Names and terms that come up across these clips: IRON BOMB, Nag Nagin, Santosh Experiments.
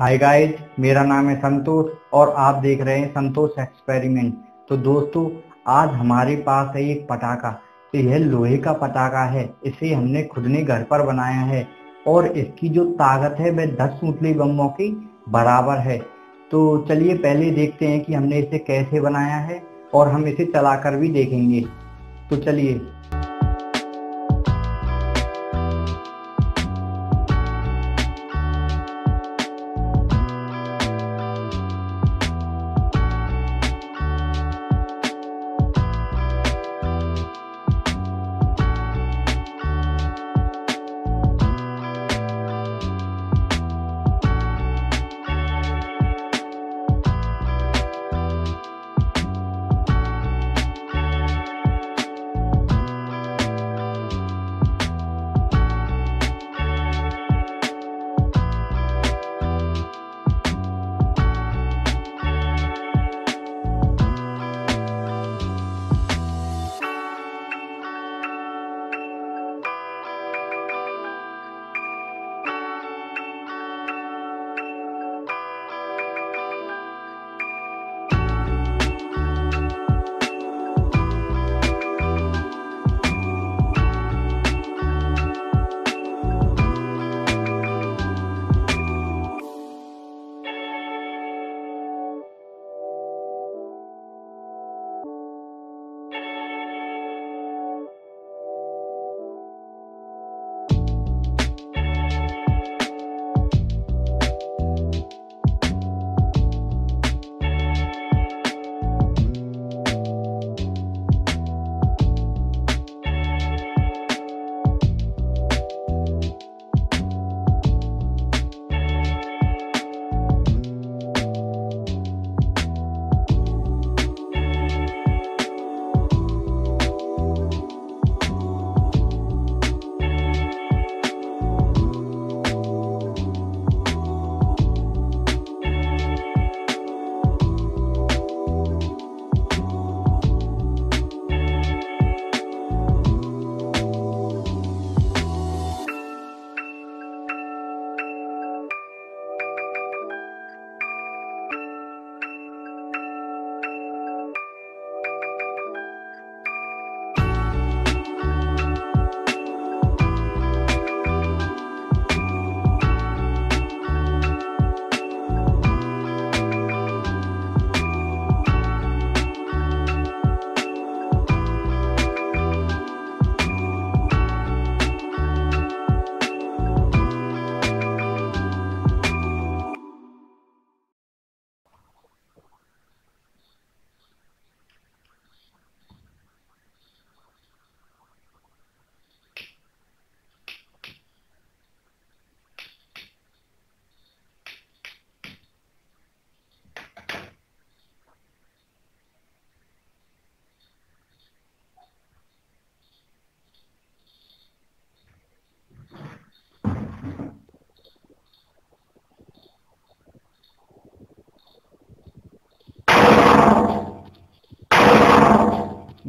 Hi guys, मेरा नाम है संतोष और आप देख रहे हैं संतोष एक्सपेरिमेंट। तो दोस्तों, आज हमारे पास है एक पटाखा। तो यह लोहे का पटाखा है, इसे हमने खुद ने घर पर बनाया है और इसकी जो ताकत है वह 10 सूतली बम्बों की बराबर है। तो चलिए पहले देखते हैं कि हमने इसे कैसे बनाया है और हम इसे चलाकर भी देखेंगे। तो चलिए,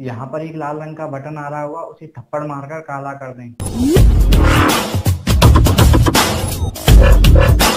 यहाँ पर एक लाल रंग का बटन आ रहा होगा, उसे थप्पड़ मारकर काला कर दें।